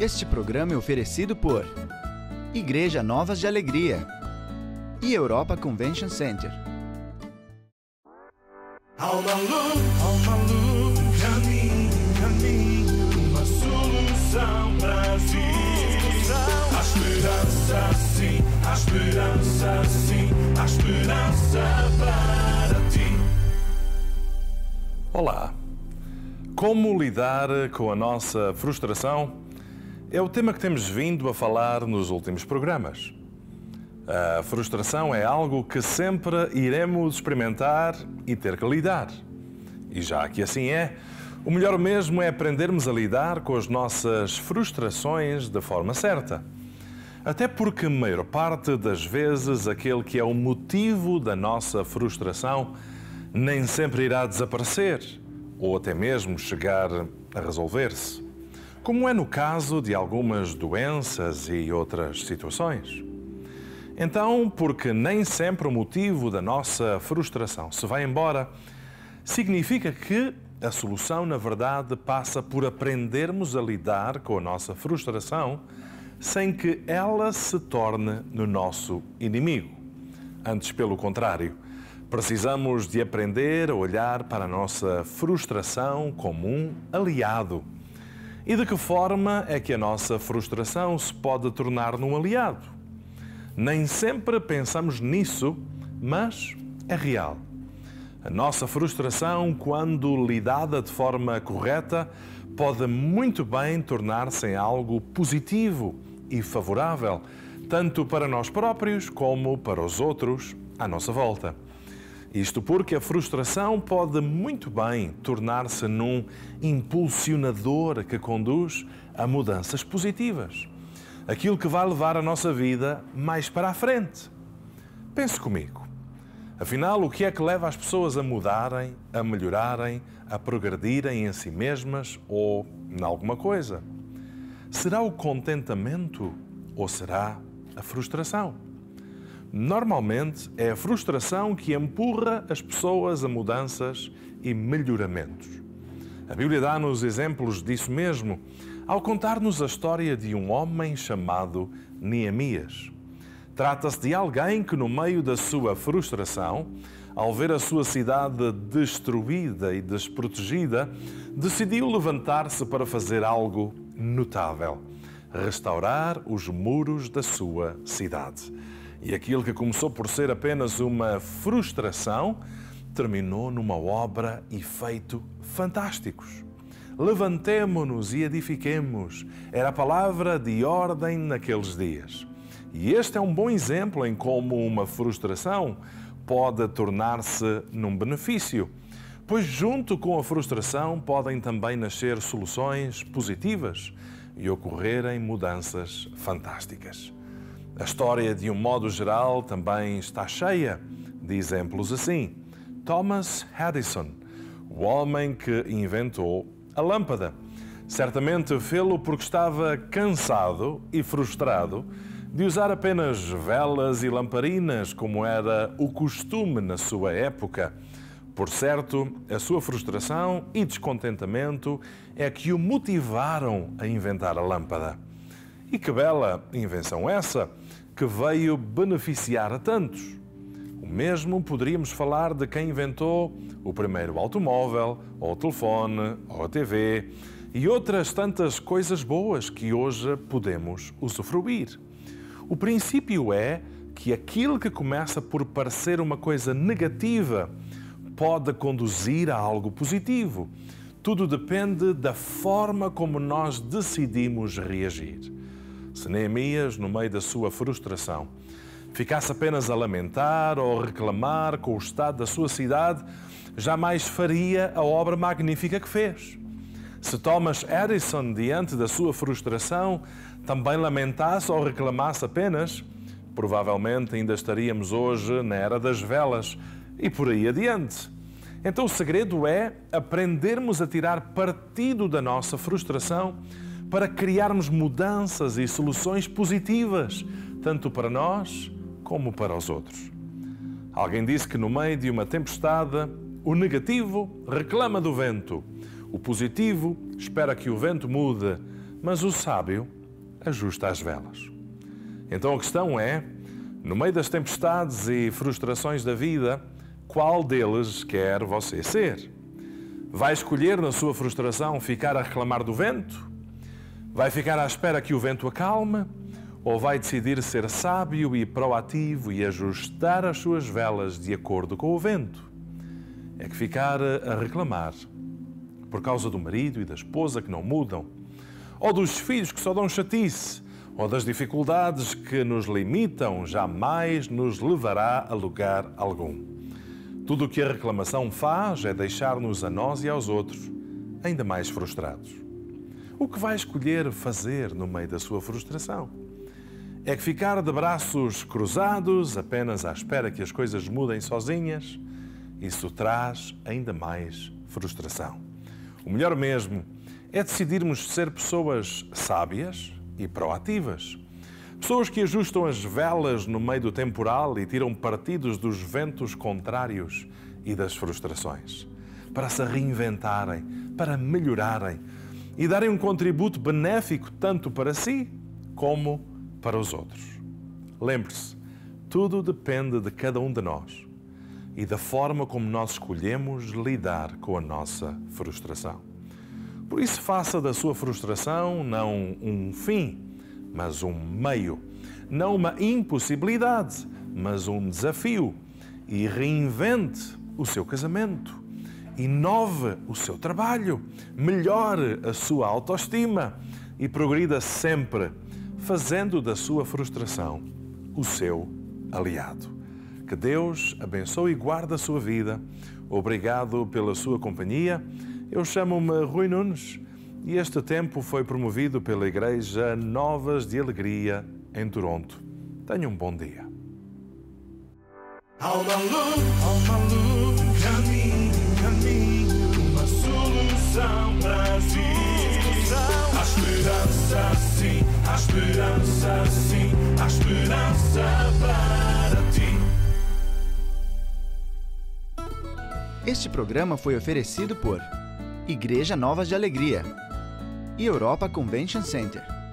Este programa é oferecido por Igreja Novas de Alegria e Europa Convention Center. Há uma luz, caminho, uma solução Brasil. Há esperança sim, há esperança sim, há esperança para ti. Olá! Como lidar com a nossa frustração? É o tema que temos vindo a falar nos últimos programas. A frustração é algo que sempre iremos experimentar e ter que lidar. E já que assim é, o melhor mesmo é aprendermos a lidar com as nossas frustrações da forma certa. Até porque, a maior parte das vezes, aquele que é o motivo da nossa frustração nem sempre irá desaparecer ou até mesmo chegar a resolver-se, como é no caso de algumas doenças e outras situações. Então, porque nem sempre o motivo da nossa frustração se vai embora, significa que a solução, na verdade, passa por aprendermos a lidar com a nossa frustração sem que ela se torne no nosso inimigo. Antes, pelo contrário, precisamos de aprender a olhar para a nossa frustração como um aliado. E de que forma é que a nossa frustração se pode tornar num aliado? Nem sempre pensamos nisso, mas é real. A nossa frustração, quando lidada de forma correta, pode muito bem tornar-se em algo positivo e favorável, tanto para nós próprios como para os outros à nossa volta. Isto porque a frustração pode muito bem tornar-se num impulsionador que conduz a mudanças positivas, aquilo que vai levar a nossa vida mais para a frente. Pense comigo. Afinal, o que é que leva as pessoas a mudarem, a melhorarem, a progredirem em si mesmas ou em alguma coisa? Será o contentamento ou será a frustração? Normalmente é a frustração que empurra as pessoas a mudanças e melhoramentos. A Bíblia dá-nos exemplos disso mesmo, ao contar-nos a história de um homem chamado Neemias. Trata-se de alguém que, no meio da sua frustração, ao ver a sua cidade destruída e desprotegida, decidiu levantar-se para fazer algo notável: restaurar os muros da sua cidade. E aquilo que começou por ser apenas uma frustração, terminou numa obra e feito fantásticos. Levantemo-nos e edifiquemos, era a palavra de ordem naqueles dias. E este é um bom exemplo em como uma frustração pode tornar-se num benefício, pois junto com a frustração podem também nascer soluções positivas e ocorrerem mudanças fantásticas. A história, de um modo geral, também está cheia de exemplos assim. Thomas Edison, o homem que inventou a lâmpada, certamente fê-lo porque estava cansado e frustrado de usar apenas velas e lamparinas, como era o costume na sua época. Por certo, a sua frustração e descontentamento é que o motivaram a inventar a lâmpada. E que bela invenção essa, que veio beneficiar a tantos. O mesmo poderíamos falar de quem inventou o primeiro automóvel, ou o telefone, ou a TV, e outras tantas coisas boas que hoje podemos usufruir. O princípio é que aquilo que começa por parecer uma coisa negativa pode conduzir a algo positivo. Tudo depende da forma como nós decidimos reagir. Se Neemias, no meio da sua frustração, ficasse apenas a lamentar ou reclamar com o estado da sua cidade, jamais faria a obra magnífica que fez. Se Thomas Edison, diante da sua frustração, também lamentasse ou reclamasse apenas, provavelmente ainda estaríamos hoje na era das velas e por aí adiante. Então o segredo é aprendermos a tirar partido da nossa frustração para criarmos mudanças e soluções positivas, tanto para nós como para os outros. Alguém disse que no meio de uma tempestade, o negativo reclama do vento, o positivo espera que o vento mude, mas o sábio ajusta as velas. Então a questão é, no meio das tempestades e frustrações da vida, qual deles quer você ser? Vai escolher na sua frustração ficar a reclamar do vento? Vai ficar à espera que o vento acalme? Ou vai decidir ser sábio e proativo e ajustar as suas velas de acordo com o vento? É que ficar a reclamar por causa do marido e da esposa que não mudam, ou dos filhos que só dão chatice, ou das dificuldades que nos limitam, jamais nos levará a lugar algum. Tudo o que a reclamação faz é deixar-nos a nós e aos outros ainda mais frustrados. O que vai escolher fazer no meio da sua frustração? É que ficar de braços cruzados, apenas à espera que as coisas mudem sozinhas, isso traz ainda mais frustração. O melhor mesmo é decidirmos ser pessoas sábias e proativas. Pessoas que ajustam as velas no meio do temporal e tiram partidos dos ventos contrários e das frustrações, para se reinventarem, para melhorarem e darem um contributo benéfico tanto para si como para os outros. Lembre-se, tudo depende de cada um de nós e da forma como nós escolhemos lidar com a nossa frustração. Por isso, faça da sua frustração não um fim, mas um meio. Não uma impossibilidade, mas um desafio. E reinvente o seu casamento. Inove o seu trabalho. Melhore a sua autoestima. E progrida sempre, fazendo da sua frustração o seu aliado. Que Deus abençoe e guarde a sua vida. Obrigado pela sua companhia. Eu chamo-me Rui Nunes e este tempo foi promovido pela Igreja Novas de Alegria, em Toronto. Tenha um bom dia. Há uma luz, caminho, uma solução para si. Há esperança sim, há esperança sim, há esperança para ti. Este programa foi oferecido por Igreja Novas de Alegria e Europa Convention Center.